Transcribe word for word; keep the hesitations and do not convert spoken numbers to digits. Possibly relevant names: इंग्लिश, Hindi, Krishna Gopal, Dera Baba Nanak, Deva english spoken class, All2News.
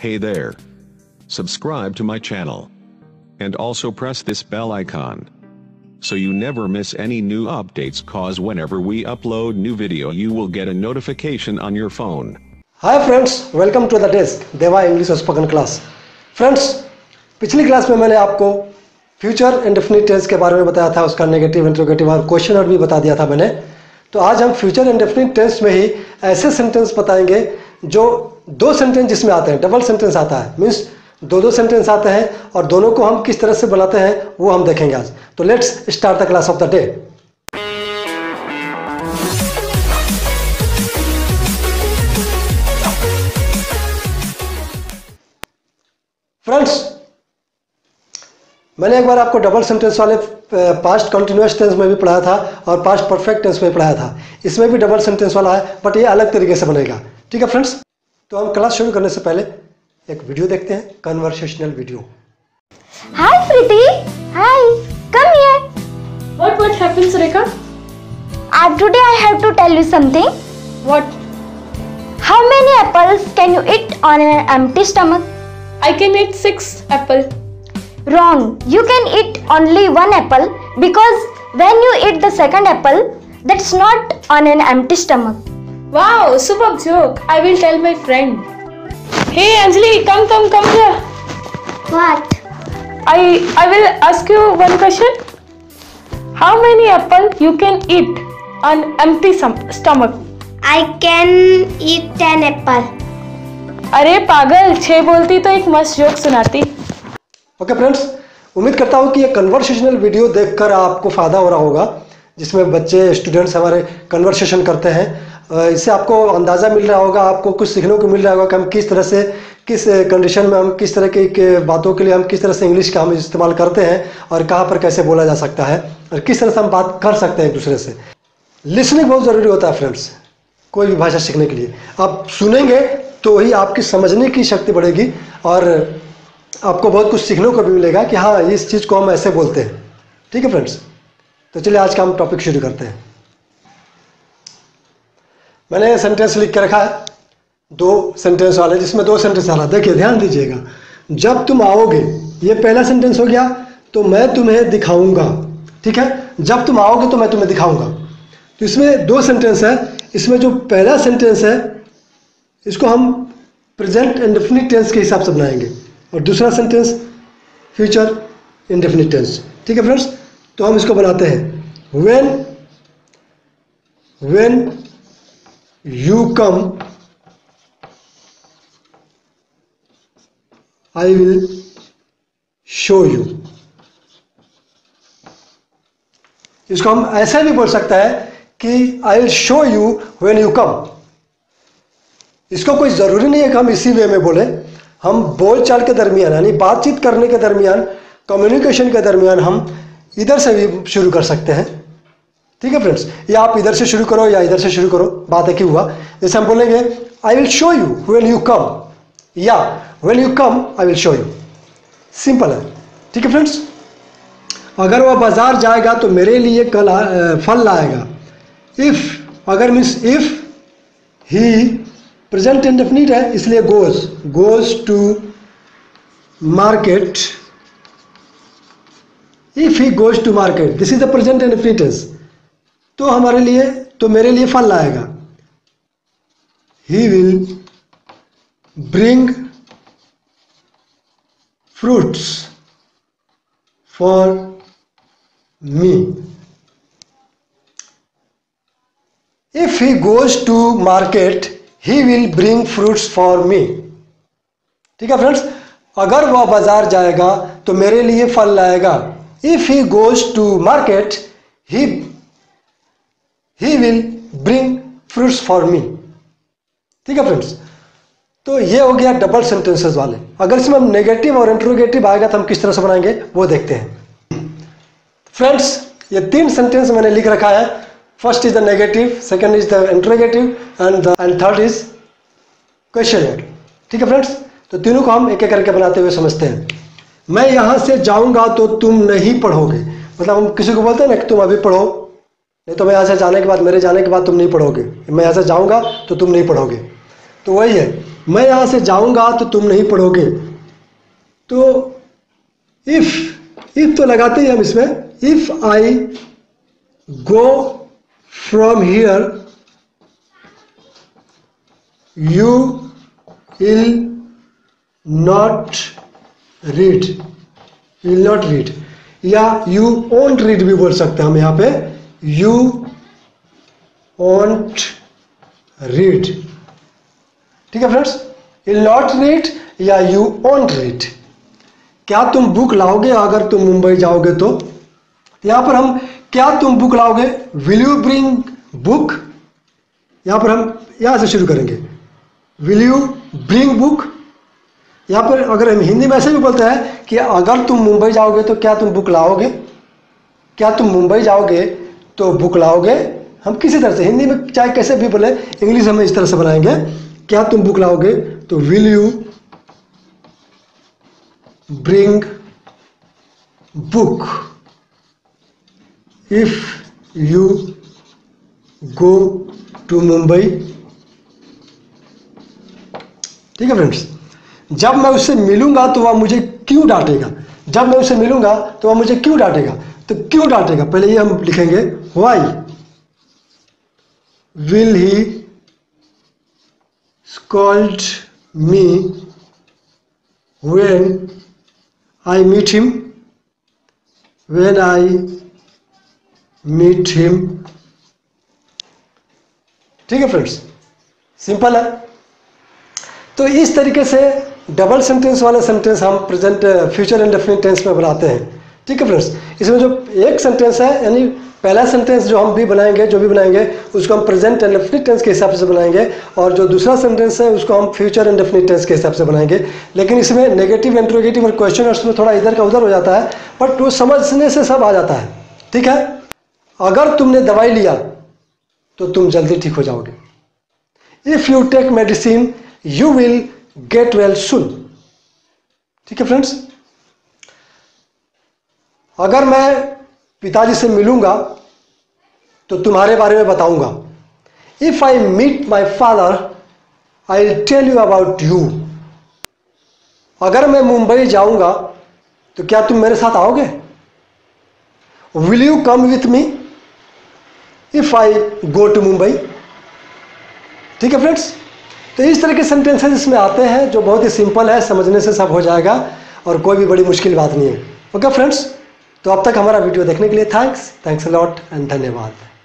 Hey there. Subscribe to my channel. And also press this bell icon, so you never miss any new updates, cause whenever we upload new video you will get a notification on your phone. Hi friends, welcome to the desk, Deva English spoken class. Friends, पिछली class में मैंने आपको future indefinite tense के बारे में बताया था, उसका नेगेटिव इंट्रोगेटिव और क्वेश्चन और भी बता दिया था मैंने। तो आज हम फ्यूचर इंडेफिनिट टेंस में ही ऐसे सेंटेंस बताएंगे जो दो सेंटेंस जिसमें आते हैं, डबल सेंटेंस आता है, मीन्स दो दो सेंटेंस आते हैं और दोनों को हम किस तरह से बनाते हैं वो हम देखेंगे आज। तो let's start the class of the day. Friends, मैंने एक बार आपको डबल सेंटेंस वाले पास्ट कंटिन्यूअस टेंस में भी पढ़ाया था और पास्ट परफेक्ट टेंस में पढ़ाया था, इसमें भी डबल सेंटेंस वाला है बट ये अलग तरीके से बनेगा। ठीक है फ्रेंड्स, तो हम क्लास शुरू करने से पहले एक वीडियो देखते हैं, conversational video. Hi Preeti, hi, come here. What what happened Sureka? Uh, today I have to tell you something. What? How many apples can you eat on an empty stomach? I can eat six apple. Wrong. You can eat only one apple because when you eat the second apple, that's not on an empty stomach. Wow, superb joke. I will tell my friend. Hey Anjali, come, come, come here. What? I I will ask you one question. How many apple you can eat on empty stomach? I can eat ten apple. अरे पागल, छह बोलती तो एक मस्त joke सुनाती। Okay friends, उम्मीद करता हूँ कि ये कन्वर्सेशनल वीडियो देखकर आपको फायदा हो रहा होगा, जिसमें बच्चे स्टूडेंट्स हमारे कन्वर्सेशन करते हैं। इससे आपको अंदाज़ा मिल रहा होगा, आपको कुछ सीखने को मिल रहा होगा कि हम किस तरह से, किस कंडीशन में, हम किस तरह की बातों के लिए हम किस तरह से इंग्लिश का हम इस्तेमाल करते हैं और कहाँ पर कैसे बोला जा सकता है और किस तरह से हम बात कर सकते हैं एक दूसरे से। लिसनिंग बहुत ज़रूरी होता है फ्रेंड्स, कोई भी भाषा सीखने के लिए। आप सुनेंगे तो ही आपकी समझने की शक्ति बढ़ेगी और आपको बहुत कुछ सीखने को भी मिलेगा कि हाँ, इस चीज़ को हम ऐसे बोलते हैं। ठीक है फ्रेंड्स, तो चलिए आज का हम टॉपिक शुरू करते हैं। मैंने सेंटेंस लिख के रखा है, दो सेंटेंस वाले, जिसमें दो सेंटेंस आ रहा है। देखिए, ध्यान दीजिएगा। जब तुम आओगे, ये पहला सेंटेंस हो गया, तो मैं तुम्हें दिखाऊंगा। ठीक है, जब तुम आओगे तो मैं तुम्हें दिखाऊंगा। तो इसमें दो सेंटेंस है। इसमें जो पहला सेंटेंस है इसको हम प्रेजेंट इंडेफिनिट टेंस के हिसाब से बनाएंगे और दूसरा सेंटेंस फ्यूचर इंडेफिनिट टेंस। ठीक है फ्रेंड्स, तो हम इसको बनाते हैं। When when you come I will show you. इसको हम ऐसा भी बोल सकता है कि I will show you when you come. इसको कोई ज़रूरी नहीं है कि हम इसी वे में बोले। हम बोलचाल के दरमियान, यानी बातचीत करने के दरमियान, कम्युनिकेशन के दरमियान हम इधर से भी शुरू कर सकते हैं। ठीक है फ्रेंड्स, या आप इधर से शुरू करो या इधर से शुरू करो, बात एक ही हुआ। जैसे हम बोलेंगे I will show you when you come, या when you come I will show you. Simple है। ठीक है फ्रेंड्स, अगर वह बाजार जाएगा तो मेरे लिए कल फल लाएगा। इफ, अगर means if he present indefinite है, इसलिए goes goes to market. If he goes to market, this is the present indefinite tense. तो हमारे लिए, तो मेरे लिए फल लाएगा। He will bring fruits for me. If he goes to market he will bring fruits for me. ठीक है फ्रेंड्स, अगर वह बाजार जाएगा तो मेरे लिए फल लाएगा। If he goes to market he He will bring fruits for me. ठीक है फ्रेंड्स, तो ये हो गया डबल सेंटेंसेस वाले। अगर इसमें हम नेगेटिव और इंट्रोगेटिव आएगा तो हम किस तरह से बनाएंगे वो देखते हैं। फ्रेंड्स, ये तीन सेंटेंस मैंने लिख रखा है। First is the negative, second is the interrogative and and third is question. ठीक है फ्रेंड्स, तो तीनों को हम एक एक करके बनाते हुए समझते हैं। मैं यहाँ से जाऊँगा तो तुम नहीं पढ़ोगे, मतलब हम किसी को बोलते हैं ना कि तुम अभी पढ़ो, नहीं तो मैं यहाँ से जाने के बाद, मेरे जाने के बाद तुम नहीं पढ़ोगे। मैं यहाँ से जाऊँगा तो तुम नहीं पढ़ोगे। तो वही है, मैं यहाँ से जाऊँगा तो तुम नहीं पढ़ोगे। तो इफ़ इफ़ तो लगाते ही हम इसमें, if I go from here you will not read, will not read, या यू वोंट रीड भी बोल सकते हैं हम यहाँ पे, यू वोंट रीड। ठीक है फ्रेंड्स, विल नॉट रीड या यू वोंट रीड। क्या तुम बुक लाओगे अगर तुम मुंबई जाओगे? तो यहाँ पर हम क्या तुम बुक लाओगे, विल यू ब्रिंग बुक, यहाँ पर हम यहाँ से शुरू करेंगे, विल यू ब्रिंग बुक। यहाँ पर अगर हम हिंदी में ऐसे भी बोलते हैं कि अगर तुम मुंबई जाओगे तो क्या तुम बुक लाओगे, क्या तुम मुंबई जाओगे तो बुक लाओगे। हम किसी तरह से हिंदी में चाहे कैसे भी बोले, इंग्लिश हमें इस तरह से बनाएंगे, क्या तुम बुक लाओगे तो will you bring book if you go to Mumbai. ठीक है फ्रेंड्स, जब मैं उससे मिलूंगा तो वह मुझे क्यों डांटेगा, जब मैं उससे मिलूंगा तो वह मुझे क्यों डांटेगा, तो क्यों डांटेगा पहले ये हम लिखेंगे, why will he scold me when I meet him, when I meet him. ठीक है फ्रेंड्स, सिंपल है। तो इस तरीके से डबल सेंटेंस वाले सेंटेंस हम प्रेजेंट फ्यूचर इंडेफिनिट टेंस में बनाते हैं। ठीक है फ्रेंड्स, इसमें जो एक सेंटेंस है यानी पहला सेंटेंस जो हम भी बनाएंगे जो भी बनाएंगे उसको हम प्रेजेंट इंडेफिनिट टेंस के हिसाब से बनाएंगे, और जो दूसरा सेंटेंस है उसको हम फ्यूचर इंडेफिनिट टेंस के हिसाब से बनाएंगे। लेकिन इसमें नेगेटिव, इंट्रोगेटिव और क्वेश्चनर्स में थोड़ा इधर का उधर हो जाता है, बट वो समझने से सब आ जाता है। ठीक है, अगर तुमने दवाई लिया तो तुम जल्दी ठीक हो जाओगे, if you take medicine You will get well soon। ठीक है फ्रेंड्स, अगर मैं पिताजी से मिलूंगा तो तुम्हारे बारे में बताऊंगा, If I meet my father, I'll tell you about you। अगर मैं मुंबई जाऊंगा तो क्या तुम मेरे साथ आओगे, Will you come with me if I go to Mumbai? ठीक है फ्रेंड्स, तो इस तरह के सेंटेंसेस इसमें आते हैं जो बहुत ही सिंपल है, समझने से सब हो जाएगा और कोई भी बड़ी मुश्किल बात नहीं है। ओके फ्रेंड्स, तो अब तक हमारा वीडियो देखने के लिए thanks, thanks a lot and धन्यवाद।